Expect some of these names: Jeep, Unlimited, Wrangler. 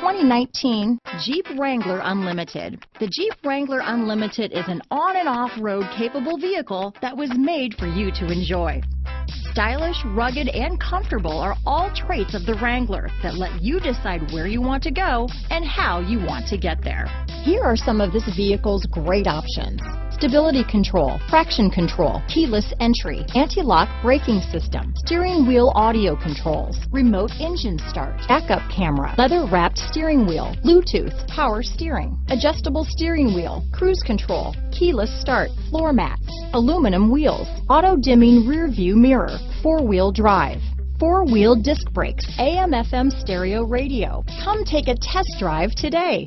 2019 Jeep Wrangler Unlimited. The Jeep Wrangler Unlimited is an on and off-road capable vehicle that was made for you to enjoy. Stylish, rugged, and comfortable are all traits of the Wrangler that let you decide where you want to go and how you want to get there. Here are some of this vehicle's great options: stability control, traction control, keyless entry, anti-lock braking system, steering wheel audio controls, remote engine start, backup camera, leather-wrapped steering wheel, Bluetooth, power steering, adjustable steering wheel, cruise control, keyless start, floor mats, aluminum wheels, auto-dimming rear-view mirror, four-wheel drive, four-wheel disc brakes, AM/FM stereo radio. Come take a test drive today.